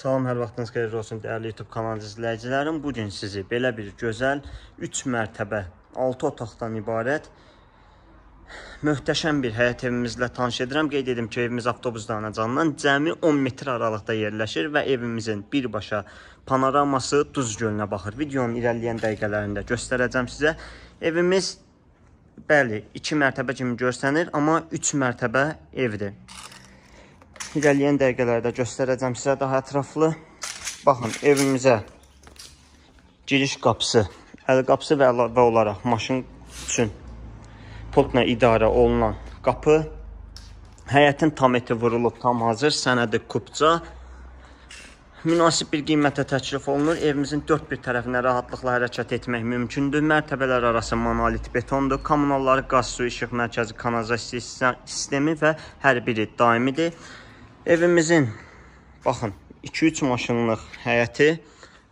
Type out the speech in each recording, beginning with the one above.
Salam, hər vaxtınız xeyirli olsun dəyərli YouTube kanalı izləyicilərim. Bugün sizi belə bir gözəl 3 mərtəbə 6 otaqdan ibarət möhtəşəm bir həyət evimizlə tanış edirəm. Qeyd edim ki, evimiz avtobus dayanacağından cəmi 10 metr aralıqda yerləşir və evimizin birbaşa panoraması Düzgölünə baxır. Videonun irəliləyən dəqiqələrində göstərəcəm sizə. Evimiz bəli 2 mərtəbə kimi görsənir, amma 3 mərtəbə evdir. İrəliyən dəqiqələrdə göstərəcəm sizə daha ətraflı. Baxın, evimizə giriş qapısı, əl qapısı və əlavə olaraq maşın üçün pultla idarə olunan qapı. Həyətin tam eti vurulub, tam hazır, sənədi kubca. Münasib bir qiymətə təklif olunur. Evimizin dörd bir tərəfinə rahatlıqla hərəkət etmək mümkündür. Mərtəbələr arası monolit betondur. Kommunalları, qaz, su, işıq mərkəzi, kanalizasiya sistemi və hər biri daimidir. Evimizin, baxın, 2-3 maşınlıq həyəti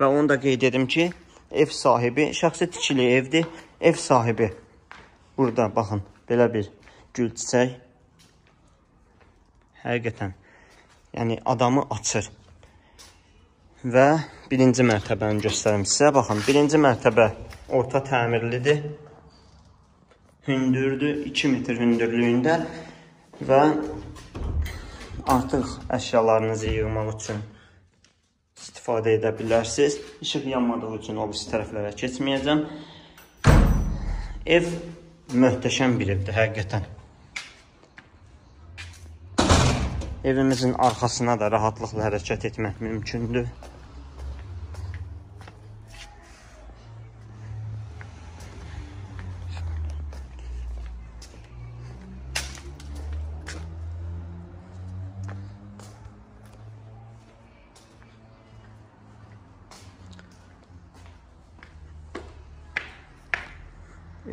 və onu da qeyd edim ki, ev sahibi, şəxsi tikili evdir, ev sahibi. Burada, baxın, belə bir gül çiçək. Həqiqətən, yəni adamı açır. Və birinci mərtəbəni göstərim sizə, baxın, birinci mərtəbə orta təmirlidir, hündürdür, 2 metr hündürlüyündə və artıq əşyalarınızı yığmaq üçün istifadə edə bilərsiniz. İşıq yanmadığı üçün o birisi tərəflərə keçməyəcəm. Ev möhtəşəm bir evdir, həqiqətən. Evimizin arxasına da rahatlıqla hərəkət etmək mümkündür.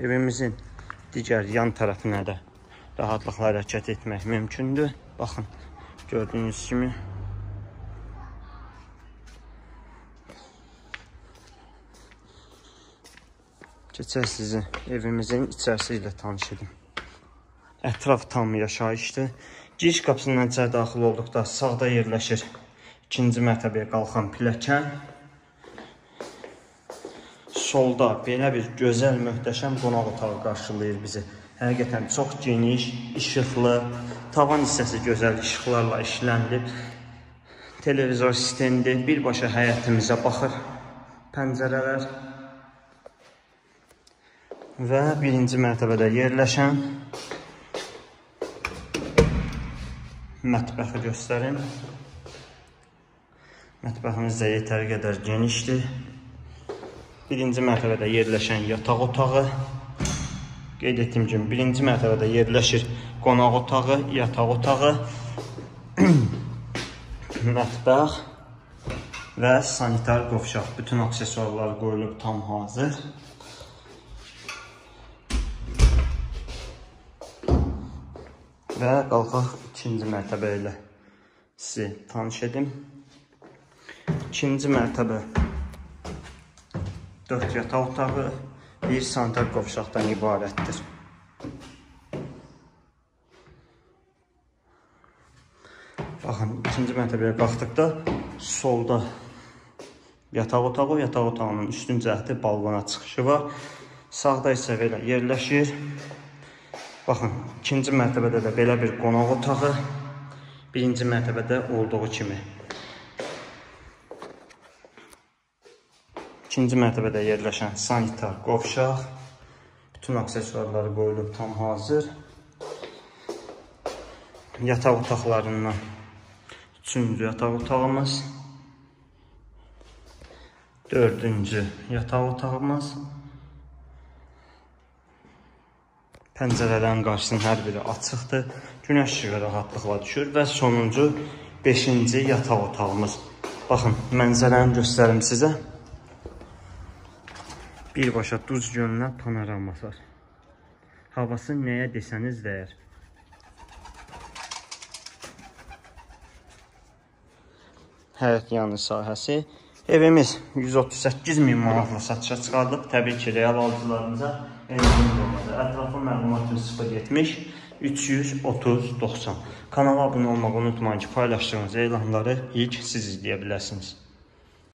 Evimizin digər yan tərəfinə də rahatlıqla hərəkət etmək mümkündür. Baxın, gördüyünüz kimi. Keçək sizi evimizin içərisi ilə tanış edim. Ətraf tam yaşayışdır. Giriş qapısından içəri daxil olduqda sağda yerləşir ikinci mərtəbəyə qalxan pilləkən. Solda belə bir gözəl, möhtəşəm qonaq otağı qarşılayır bizi. Həqiqətən çox geniş, işıqlı, tavan hissəsi gözəl işıqlarla işləndir. Televizor sistemidir, birbaşa həyətimizə baxır pəncərələr. Və birinci mərtəbədə yerləşən mətbəxi göstərim. Mətbəximiz də yetər qədər genişdir. Birinci mərtəbədə yerləşən yataq otağı, qeyd etdiyim kimi birinci mərtəbədə yerləşir qonaq otağı, yataq otağı, mətbəx və sanitar qovşaq. Bütün aksesuarlar qoyulub tam hazır. Və qalxaq ikinci mərtəbə ilə sizi tanış edim. İkinci mərtəbə 4 yataq otağı, 1 sanitar qovşaqdan ibarətdir. Baxın, ikinci mərtəbəyə qalxdıqda solda yataq otağı, yataq otağının üstün cəhəti balkona çıxışı var. Sağda isə belə yerləşir. Baxın, ikinci mərtəbədə də belə bir qonaq otağı, birinci mərtəbədə olduğu kimi. İkinci mərtəbədə yerləşən sanitar qovşaq, bütün aksesuarları qoyulub tam hazır. Yataq otaqlarından üçüncü yataq otağımız, dördüncü yataq otağımız. Pəncərələrin qarşısının hər biri açıqdır, günəş işığı rahatlıqla düşür və sonuncu beşinci yataq otağımız. Baxın, mənzərəni göstərim sizə. Birbaşa Düzgölünə panorama var. Havası nəyə desəniz dəyər. Həyət yanı sahəsi. Evimiz 138.000 manatla satışa çıxarılıb. Təbii ki, real alıcılarımıza 50.000 manatdır. Ətraflı məlumat üçün 070 330-90. Kanala abunə olmağı unutmayın ki, paylaşdığınız elanları ilk siz izləyə bilərsiniz.